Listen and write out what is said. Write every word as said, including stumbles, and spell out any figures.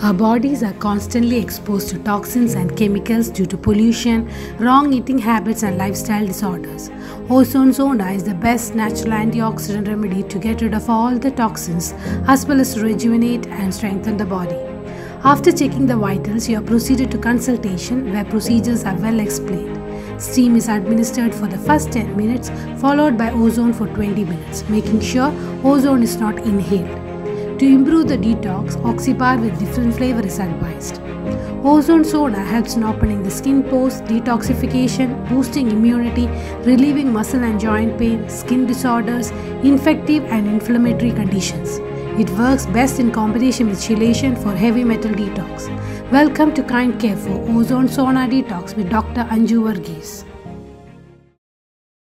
Our bodies are constantly exposed to toxins and chemicals due to pollution, wrong eating habits and lifestyle disorders. Ozone Zona is the best natural antioxidant remedy to get rid of all the toxins as well as rejuvenate and strengthen the body. After checking the vitals, you are proceeded to consultation where procedures are well explained. Steam is administered for the first ten minutes followed by ozone for twenty minutes, making sure ozone is not inhaled. To improve the detox, Oxybar with different flavor is advised. Ozone Soda helps in opening the skin pores, detoxification, boosting immunity, relieving muscle and joint pain, skin disorders, infective and inflammatory conditions. It works best in combination with chelation for heavy metal detox. Welcome to KindCare for Ozone Soda Detox with Doctor Anju Varghese.